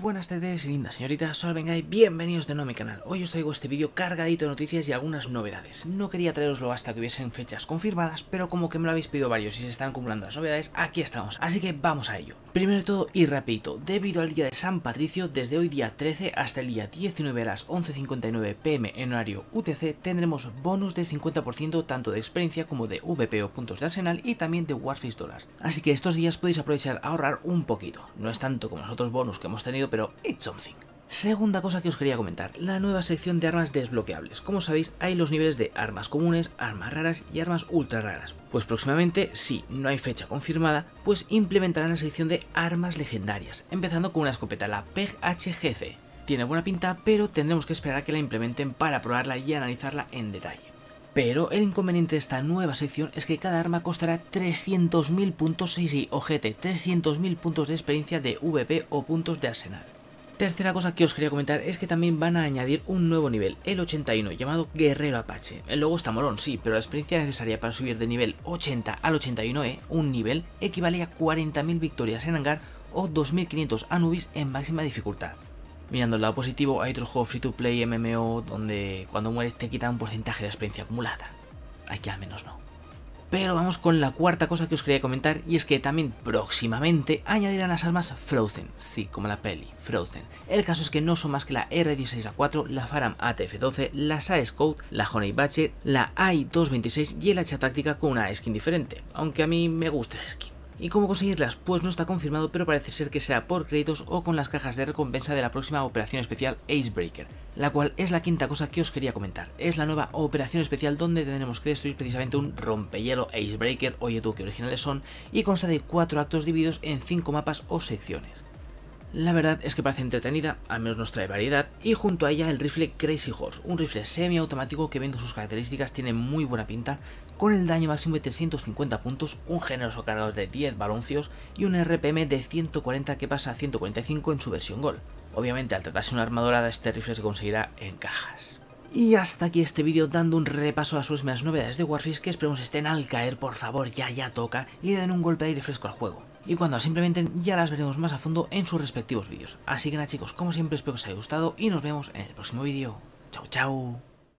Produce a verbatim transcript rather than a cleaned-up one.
buenas tardes, lindas señoritas, soy Albengai, bienvenidos de nuevo a mi canal. Hoy os traigo este vídeo cargadito de noticias y algunas novedades. No quería traeroslo hasta que hubiesen fechas confirmadas, pero como que me lo habéis pedido varios y se están cumpliendo las novedades, aquí estamos. Así que vamos a ello. Primero de todo y rapidito, debido al día de San Patricio, desde hoy día trece hasta el día diecinueve a las once cincuenta y nueve pm en horario U T C, tendremos bonus de cincuenta por ciento tanto de experiencia como de V P O puntos de arsenal y también de Warface Dollars. Así que estos días podéis aprovechar a ahorrar un poquito. No es tanto como los otros bonus que hemos tenido, pero it's something. Segunda cosa que os quería comentar, la nueva sección de armas desbloqueables. Como sabéis, hay los niveles de armas comunes, armas raras y armas ultra raras. Pues próximamente, si no hay fecha confirmada, pues implementarán la sección de armas legendarias, empezando con una escopeta, la P E G H G C. Tiene buena pinta, pero tendremos que esperar a que la implementen para probarla y analizarla en detalle. Pero el inconveniente de esta nueva sección es que cada arma costará trescientos mil puntos, sí, sí, ojete, trescientos mil puntos de experiencia de V P o puntos de arsenal. Tercera cosa que os quería comentar es que también van a añadir un nuevo nivel, el ochenta y uno, llamado Guerrero Apache. El logo está molón, sí, pero la experiencia necesaria para subir de nivel ochenta al ochenta y uno E, un nivel, equivale a cuarenta mil victorias en hangar o dos mil quinientos Anubis en máxima dificultad. Mirando el lado positivo, hay otro juego free to play M M O donde cuando mueres te quitan un porcentaje de experiencia acumulada. Aquí al menos no. Pero vamos con la cuarta cosa que os quería comentar, y es que también próximamente añadirán las armas Frozen, sí, como la peli, Frozen. El caso es que no son más que la R dieciséis A cuatro, la Faram A T F doce, la S A Scout, la Honey Badger, la A I doscientos veintiséis y el Hacha Táctica con una skin diferente, aunque a mí me gusta la skin. ¿Y cómo conseguirlas? Pues no está confirmado, pero parece ser que será por créditos o con las cajas de recompensa de la próxima Operación Especial Icebreaker, la cual es la quinta cosa que os quería comentar. Es la nueva Operación Especial donde tendremos que destruir precisamente un rompehielo Icebreaker, oye tú, que originales son, y consta de cuatro actos divididos en cinco mapas o secciones. La verdad es que parece entretenida, al menos nos trae variedad, y junto a ella el rifle Crazy Horse, un rifle semiautomático que viendo sus características tiene muy buena pinta, con el daño máximo de trescientos cincuenta puntos, un generoso cargador de diez baloncios y un R P M de ciento cuarenta que pasa a ciento cuarenta y cinco en su versión Gold. Obviamente al tratarse una arma dorada este rifle se conseguirá en cajas. Y hasta aquí este vídeo dando un repaso a las últimas novedades de Warface, que esperemos estén al caer, por favor, ya ya toca, y le den un golpe de aire fresco al juego. Y cuando las implementen ya las veremos más a fondo en sus respectivos vídeos. Así que nada chicos, como siempre espero que os haya gustado y nos vemos en el próximo vídeo. Chao chao.